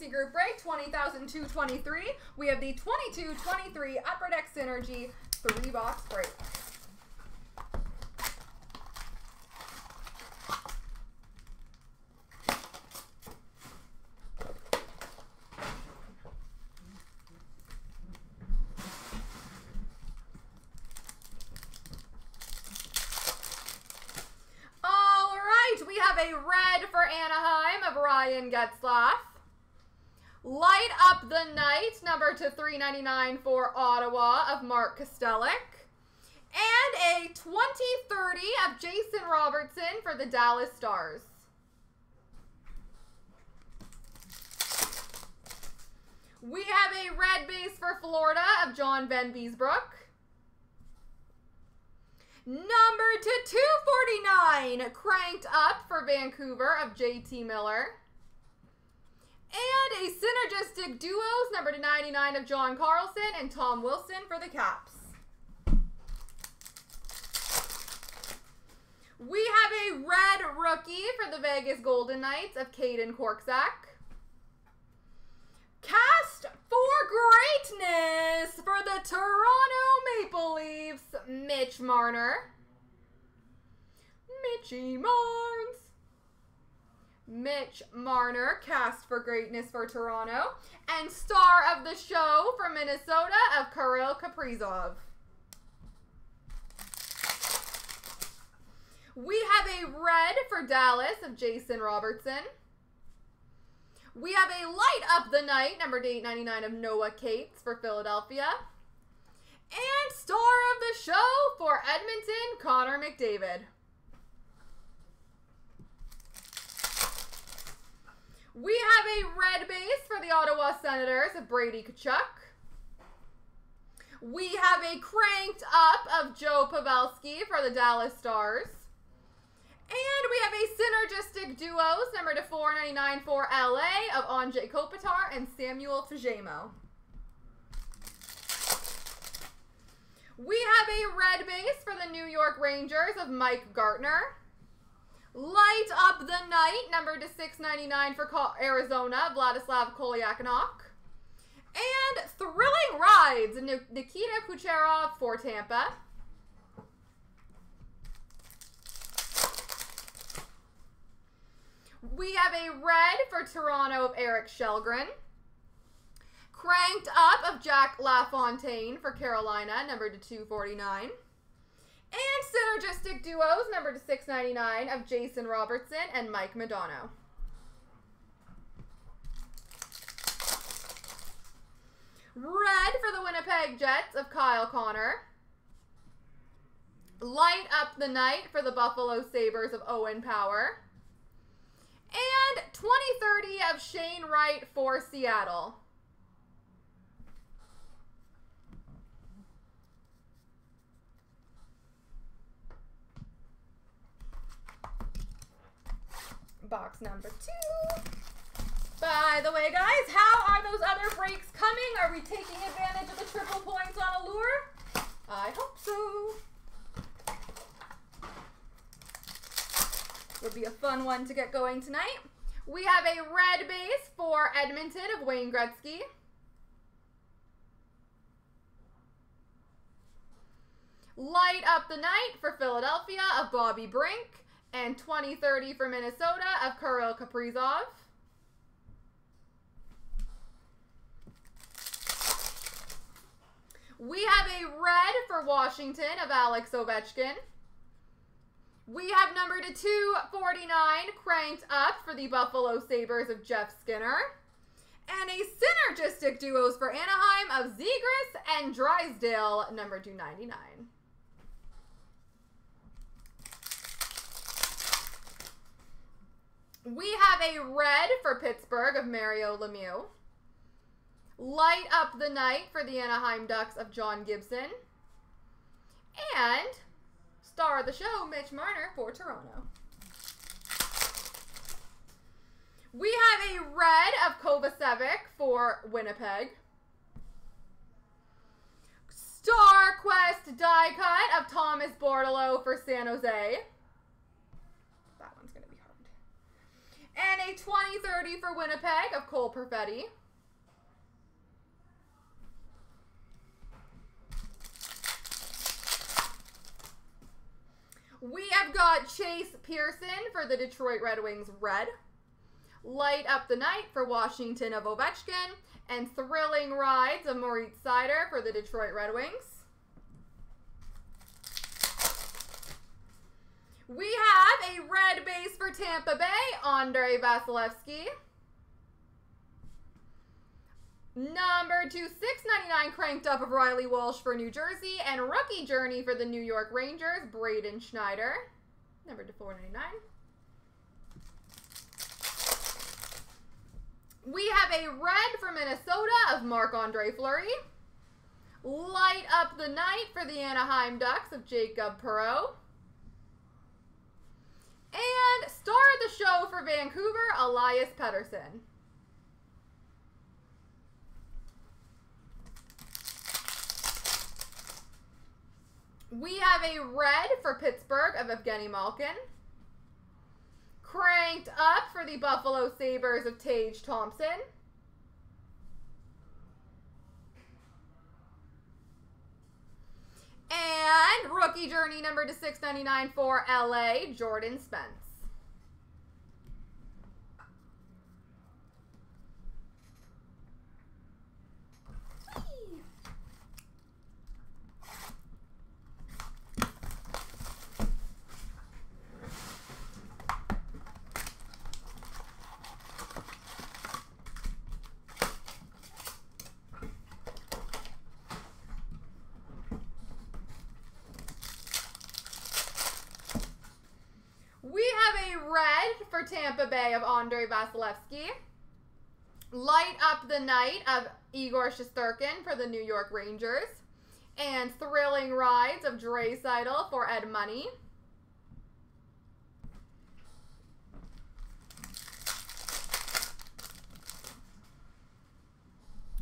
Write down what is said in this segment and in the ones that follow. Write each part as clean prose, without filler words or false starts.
Fantasy Group Break 20,223. We have the 22-23 Upper Deck Synergy 3-box break. A red for Anaheim of Ryan Getzlaf. Light up the night, number to 399 for Ottawa of Mark Kostelik. And a 2030 of Jason Robertson for the Dallas Stars. We have a red base for Florida of John Van Beesbrook. Number to 249, cranked up for Vancouver of JT Miller. And a synergistic duos, number to 99 of John Carlson and Tom Wilson for the Caps. We have a red rookie for the Vegas Golden Knights of Caden Korczak. Cast for greatness for the Toronto Maple Leafs, Mitch Marner. Mitchy Marnes. Mitch Marner, cast for greatness for Toronto. And star of the show for Minnesota of Kirill Kaprizov. We have a red for Dallas of Jason Robertson. We have a light up the night, number 899 of Noah Cates for Philadelphia. And star of the show for Edmonton, Connor McDavid. We have a red base for the Ottawa Senators of Brady Tkachuk. We have a cranked up of Joe Pavelski for the Dallas Stars. And we have a synergistic duos, number to 499 for LA of Anze Kopitar and Samuel Tjernmo. We have a red base for the New York Rangers of Mike Gartner. Light up the night, number to 699 for Arizona, Vladislav Kolyakinok. And thrilling rides, Nikita Kucherov for Tampa. We have a red for Toronto of Eric Shelgren. Cranked up of Jack LaFontaine for Carolina, number to 249. And synergistic duos, number to 699 of Jason Robertson and Mike Modano. Red for the Winnipeg Jets of Kyle Connor. Light up the night for the Buffalo Sabres of Owen Power. And 2030 of Shane Wright for Seattle. Box number 2. By the way, guys, how are those other breaks coming? Are we taking advantage of the triple points on Allure? I hope so. Would be a fun one to get going tonight. We have a red base for Edmonton of Wayne Gretzky. Light up the night for Philadelphia of Bobby Brink. And 2030 for Minnesota of Kirill Kaprizov. We have a red for Washington of Alex Ovechkin. We have number to 249 cranked up for the Buffalo Sabres of Jeff Skinner. And a synergistic duos for Anaheim of Zegras and Drysdale, number 299. We have a red for Pittsburgh of Mario Lemieux. Light up the night for the Anaheim Ducks of John Gibson. And star of the show, Mitch Marner for Toronto. We have a red of Kovacevic for Winnipeg. Star Quest die cut of Thomas Bordelot for San Jose. And a 20-30 for Winnipeg of Cole Perfetti. We have got Chase Pearson for the Detroit Red Wings red. Light Up the Night for Washington of Ovechkin. And Thrilling Rides of Moritz Seider for the Detroit Red Wings. We have a red base for Tampa Bay, Andrei Vasilevskiy. Number 2/699 cranked up of Riley Walsh for New Jersey. And Rookie Journey for the New York Rangers, Braden Schneider. Number 499. We have a red for Minnesota of Marc-Andre Fleury. Light Up the Night for the Anaheim Ducks of Jacob Perreault. And Star of the Show for Vancouver, Elias Pettersson. We have a red for Pittsburgh of Evgeny Malkin. Cranked Up for the Buffalo Sabres of Tage Thompson. And Rookie Journey number 2/699 for LA, Jordan Spence. Tampa Bay of Andrei Vasilevskiy. Light Up the Night of Igor Shesterkin for the New York Rangers. And Thrilling Rides of Draisaitl for Ed Money.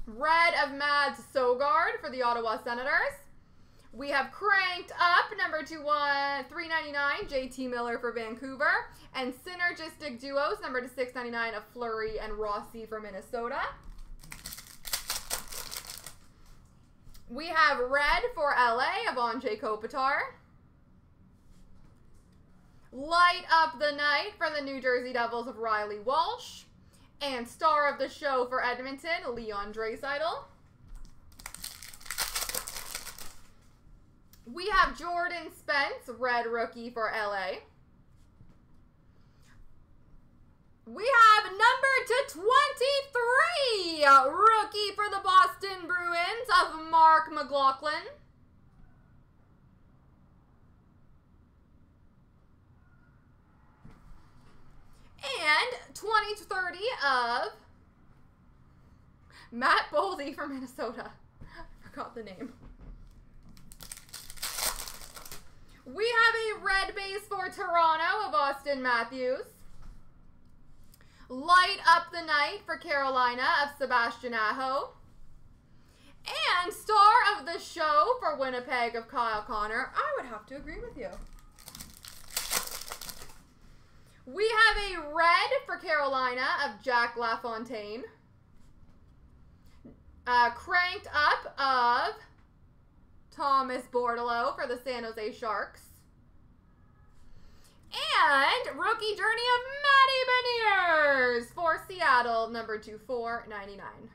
Red of Mads Sogard for the Ottawa Senators. We have Cranked Up, number 399, JT Miller for Vancouver. And Synergistic Duos, number 699, of Fleury and Rossi for Minnesota. We have Red for LA of Anze Kopitar. Light Up the Night for the New Jersey Devils of Riley Walsh. And Star of the Show for Edmonton, Leon Draisaitl. We have Jordan Spence, red rookie for LA. We have number 2/23, rookie for the Boston Bruins of Mark McLaughlin. And 20/30 of Matt Boldy for Minnesota. I forgot the name. We have a red base for Toronto of Austin Matthews. Light Up the Night for Carolina of Sebastian Aho. And Star of the Show for Winnipeg of Kyle Connor. I would have to agree with you. We have a red for Carolina of Jack LaFontaine. Cranked Up of Thomas Bordelot for the San Jose Sharks. And Rookie Journey of Matty Beniers for Seattle, number 2/499.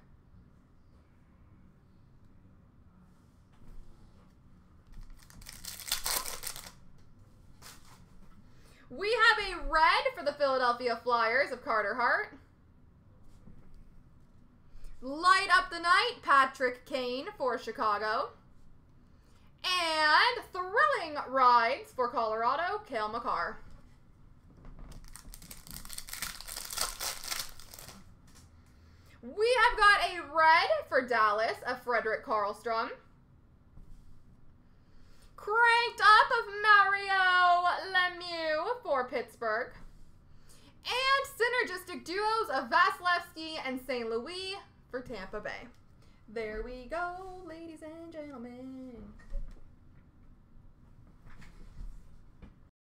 We have a red for the Philadelphia Flyers of Carter Hart. Light Up the Night, Patrick Kane for Chicago. And Thrilling Rides for Colorado, Cale Makar. We have got a red for Dallas of Frederick Karlstrom. Cranked Up of Mario Lemieux for Pittsburgh. And Synergistic Duos of Vasilevskiy and St. Louis for Tampa Bay. There we go, ladies and gentlemen.